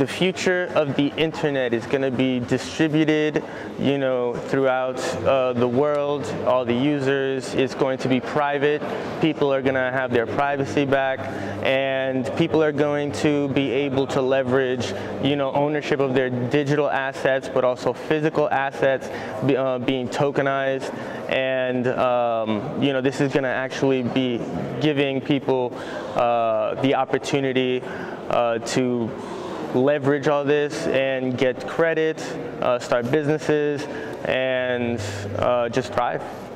the future of the internet is going to be distributed, you know, throughout the world, all the users. It's going to be private. People are going to have their privacy back, and people are going to be able to leverage, you know, ownership of their digital assets, but also physical assets being tokenized. And you know, this is going to actually be giving people the opportunity to leverage all this and get credit, start businesses, and just thrive.